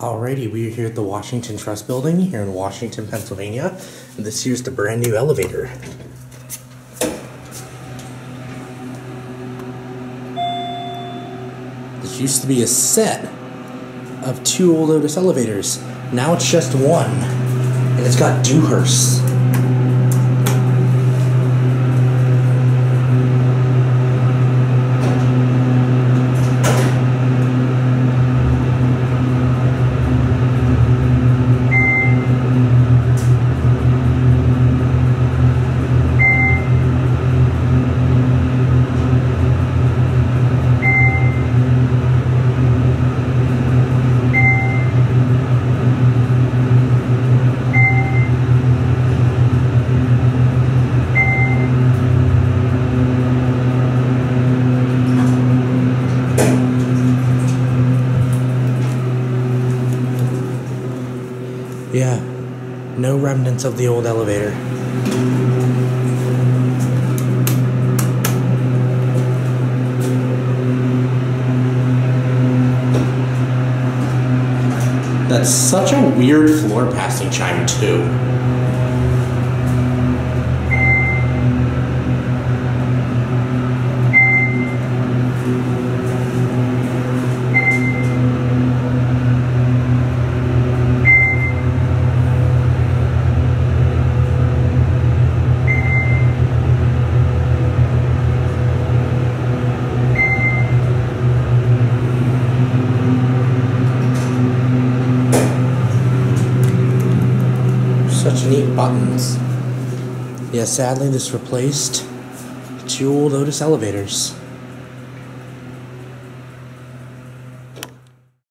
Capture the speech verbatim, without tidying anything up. Alrighty, we are here at the Washington Trust Building here in Washington, Pennsylvania, and this here's the brand new elevator. This used to be a set of two old Otis elevators. Now it's just one, and it's got Dewhurst. Yeah, no remnants of the old elevator. That's such a weird floor passing chime too. Such neat buttons. Yeah, sadly this replaced two old Otis elevators.